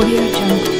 AudioJungle.